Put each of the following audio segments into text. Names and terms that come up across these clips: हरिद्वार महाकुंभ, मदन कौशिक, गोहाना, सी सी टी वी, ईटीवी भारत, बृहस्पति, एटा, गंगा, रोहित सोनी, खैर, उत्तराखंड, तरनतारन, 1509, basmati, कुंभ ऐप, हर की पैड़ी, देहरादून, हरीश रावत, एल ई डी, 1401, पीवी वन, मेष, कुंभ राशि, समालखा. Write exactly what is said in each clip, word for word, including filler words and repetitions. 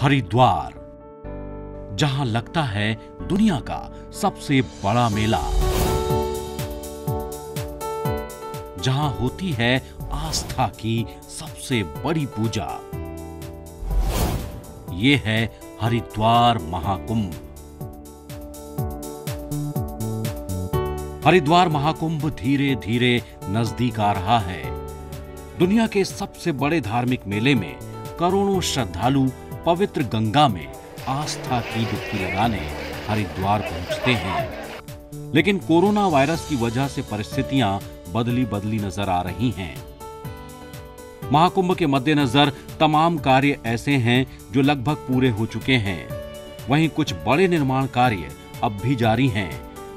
हरिद्वार, जहां लगता है दुनिया का सबसे बड़ा मेला, जहां होती है आस्था की सबसे बड़ी पूजा। ये है हरिद्वार महाकुंभ। हरिद्वार महाकुंभ धीरे धीरे नजदीक आ रहा है। दुनिया के सबसे बड़े धार्मिक मेले में करोड़ों श्रद्धालु पवित्र गंगा में आस्था की डुबकी लगाने हरिद्वार पहुंचते हैं। लेकिन कोरोना वायरस की वजह से परिस्थितियां बदली बदली नजर आ रही हैं। महाकुंभ के मद्देनजर तमाम कार्य ऐसे हैं जो लगभग पूरे हो चुके हैं। वहीं कुछ बड़े निर्माण कार्य अब भी जारी हैं,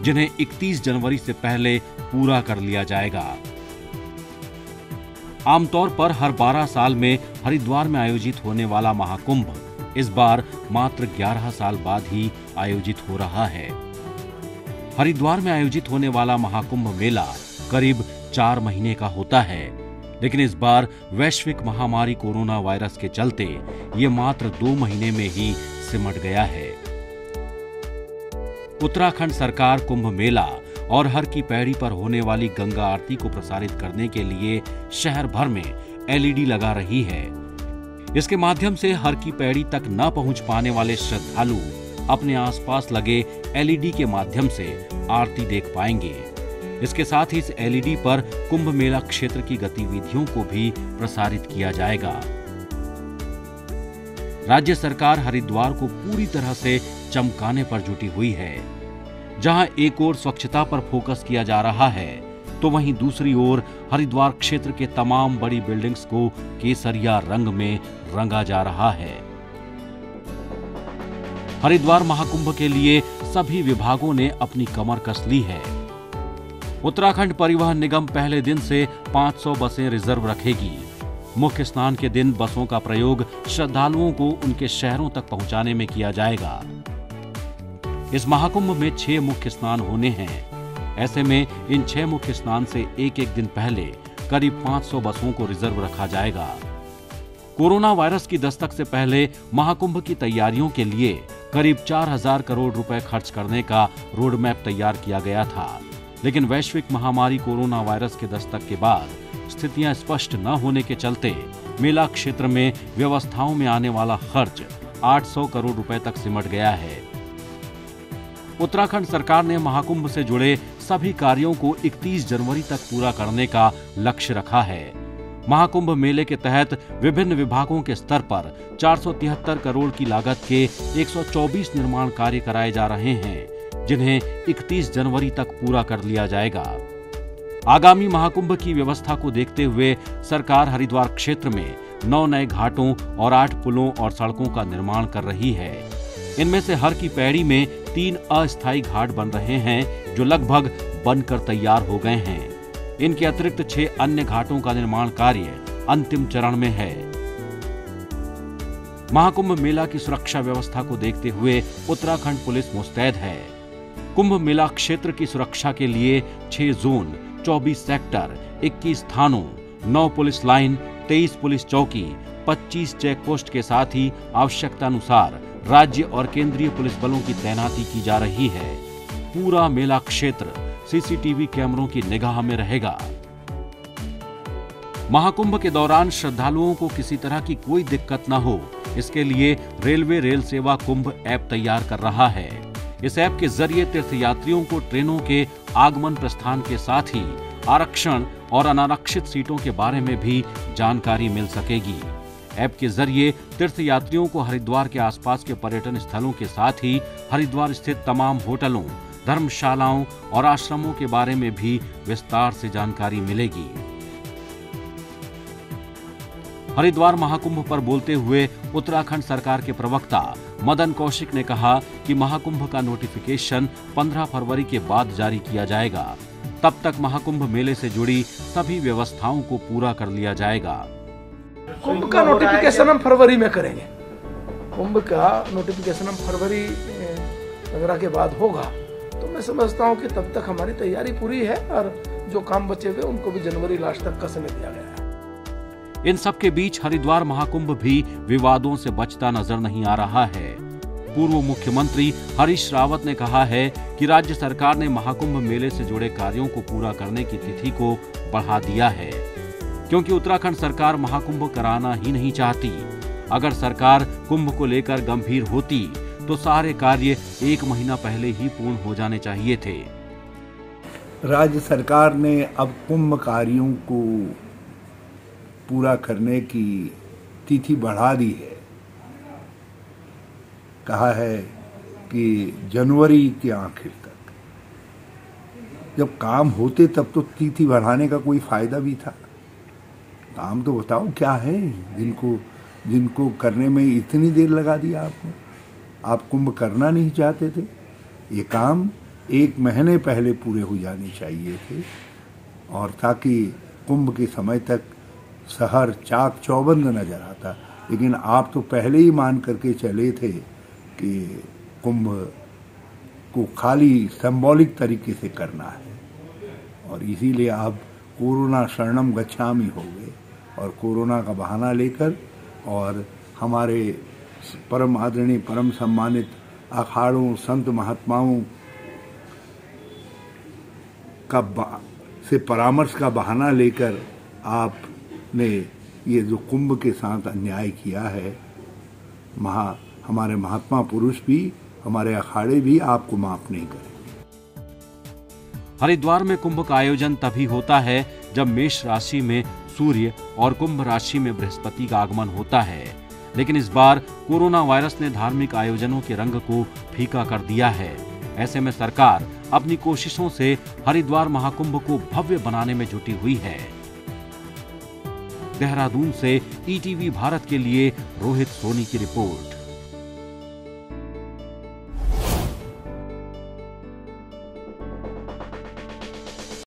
जिन्हें इकतीस जनवरी से पहले पूरा कर लिया जाएगा। आमतौर पर हर बारह साल में हरिद्वार में आयोजित होने वाला महाकुंभ इस बार मात्र ग्यारह साल बाद ही आयोजित हो रहा है। हरिद्वार में आयोजित होने वाला महाकुंभ मेला करीब चार महीने का होता है, लेकिन इस बार वैश्विक महामारी कोरोना वायरस के चलते ये मात्र दो महीने में ही सिमट गया है। उत्तराखंड सरकार कुंभ मेला और हर की पैड़ी पर होने वाली गंगा आरती को प्रसारित करने के लिए शहर भर में एल ई डी लगा रही है। इसके माध्यम से हर की पैड़ी तक न पहुंच पाने वाले श्रद्धालु अपने आसपास लगे एल ई डी के माध्यम से आरती देख पाएंगे। इसके साथ ही इस एल ई डी पर कुंभ मेला क्षेत्र की गतिविधियों को भी प्रसारित किया जाएगा। राज्य सरकार हरिद्वार को पूरी तरह से चमकाने पर जुटी हुई है, जहां एक ओर स्वच्छता पर फोकस किया जा रहा है, तो वहीं दूसरी ओर हरिद्वार क्षेत्र के तमाम बड़ी बिल्डिंग्स को केसरिया रंग में रंगा जा रहा है। हरिद्वार महाकुंभ के लिए सभी विभागों ने अपनी कमर कस ली है। उत्तराखंड परिवहन निगम पहले दिन से पाँच सौ बसें रिजर्व रखेगी। मुख्य स्नान के दिन बसों का प्रयोग श्रद्धालुओं को उनके शहरों तक पहुंचाने में किया जाएगा। इस महाकुंभ में छह मुख्य स्नान होने हैं। ऐसे में इन छह मुख्य स्नान से एक एक दिन पहले करीब पाँच सौ बसों को रिजर्व रखा जाएगा। कोरोना वायरस की दस्तक से पहले महाकुंभ की तैयारियों के लिए करीब चार हज़ार करोड़ रुपए खर्च करने का रोड मैप तैयार किया गया था, लेकिन वैश्विक महामारी कोरोना वायरस के दस्तक के बाद स्थितियां स्पष्ट न होने के चलते मेला क्षेत्र में व्यवस्थाओं में आने वाला खर्च आठ सौ करोड़ रुपए तक सिमट गया है। उत्तराखंड सरकार ने महाकुंभ से जुड़े सभी कार्यों को इकतीस जनवरी तक पूरा करने का लक्ष्य रखा है। महाकुंभ मेले के तहत विभिन्न विभागों के स्तर पर चार सौ तिहत्तर करोड़ की लागत के एक सौ चौबीस निर्माण कार्य कराए जा रहे हैं, जिन्हें इकतीस जनवरी तक पूरा कर लिया जाएगा। आगामी महाकुंभ की व्यवस्था को देखते हुए सरकार हरिद्वार क्षेत्र में नौ नए घाटों और आठ पुलों और सड़कों का निर्माण कर रही है। इनमें से हर की पैड़ी में तीन अस्थायी घाट बन रहे हैं, जो लगभग बनकर तैयार हो गए हैं। इनके अतिरिक्त छह अन्य घाटों का निर्माण कार्य अंतिम चरण में है। महाकुंभ मेला की सुरक्षा व्यवस्था को देखते हुए उत्तराखंड पुलिस मुस्तैद है। कुंभ मेला क्षेत्र की सुरक्षा के लिए छह जोन, चौबीस सेक्टर, इक्कीस थानों, नौ पुलिस लाइन, तेईस पुलिस चौकी, पच्चीस चेक पोस्ट के साथ ही आवश्यकतानुसार राज्य और केंद्रीय पुलिस बलों की तैनाती की जा रही है। पूरा मेला क्षेत्र सी सी टी वी कैमरों की निगाह में रहेगा। महाकुंभ के दौरान श्रद्धालुओं को किसी तरह की कोई दिक्कत न हो, इसके लिए रेलवे रेल सेवा कुंभ ऐप तैयार कर रहा है। इस ऐप के जरिए तीर्थयात्रियों को ट्रेनों के आगमन प्रस्थान के साथ ही आरक्षण और अनारक्षित सीटों के बारे में भी जानकारी मिल सकेगी। ऐप के जरिए तीर्थयात्रियों को हरिद्वार के आसपास के पर्यटन स्थलों के साथ ही हरिद्वार स्थित तमाम होटलों, धर्मशालाओं और आश्रमों के बारे में भी विस्तार से जानकारी मिलेगी। हरिद्वार महाकुंभ पर बोलते हुए उत्तराखंड सरकार के प्रवक्ता मदन कौशिक ने कहा कि महाकुंभ का नोटिफिकेशन पंद्रह फरवरी के बाद जारी किया जाएगा। तब तक महाकुंभ मेले से जुड़ी सभी व्यवस्थाओं को पूरा कर लिया जाएगा। कुंभ का नोटिफिकेशन हम फरवरी में करेंगे। कुंभ का नोटिफिकेशन हम फरवरी वगैरह के बाद होगा, तो मैं समझता हूँ कि तब तक हमारी तैयारी पूरी है और जो काम बचे हुए उनको भी जनवरी लास्ट तक का समय दिया गया है। इन सब के बीच हरिद्वार महाकुंभ भी विवादों से बचता नजर नहीं आ रहा है। पूर्व मुख्यमंत्री हरीश रावत ने कहा है कि राज्य सरकार ने महाकुंभ मेले से जुड़े कार्यों को पूरा करने की तिथि को बढ़ा दिया है, क्योंकि उत्तराखंड सरकार महाकुंभ कराना ही नहीं चाहती। अगर सरकार कुंभ को लेकर गंभीर होती तो सारे कार्य एक महीना पहले ही पूर्ण हो जाने चाहिए थे। राज्य सरकार ने अब कुंभ कार्यों को पूरा करने की तिथि बढ़ा दी है। कहा है कि जनवरी के आखिर तक। जब काम होते तब तो तिथि बढ़ाने का कोई फायदा भी था। काम तो बताओ क्या है जिनको जिनको करने में इतनी देर लगा दिया आपने। आप कुंभ करना नहीं चाहते थे, ये काम एक महीने पहले पूरे हो जाने चाहिए थे, और ताकि कुंभ के समय तक शहर चाक चौबंद नजर आता। लेकिन आप तो पहले ही मान करके चले थे कि कुंभ को खाली सिंबॉलिक तरीके से करना है, और इसीलिए आप कोरोना शरणम गच्छामी हो गए और कोरोना का बहाना लेकर और हमारे परम आदरणीय परम सम्मानित अखाड़ों संत महात्माओं का से परामर्श का बहाना लेकर आपने ये जो कुंभ के साथ अन्याय किया है। महा हमारे महात्मा पुरुष भी हमारे अखाड़े भी आपको माफ नहीं करें। हरिद्वार में कुंभ का आयोजन तभी होता है जब मेष राशि में सूर्य और कुंभ राशि में बृहस्पति का आगमन होता है, लेकिन इस बार कोरोना वायरस ने धार्मिक आयोजनों के रंग को फीका कर दिया है। ऐसे में सरकार अपनी कोशिशों से हरिद्वार महाकुंभ को भव्य बनाने में जुटी हुई है। देहरादून से ईटीवी भारत के लिए रोहित सोनी की रिपोर्ट।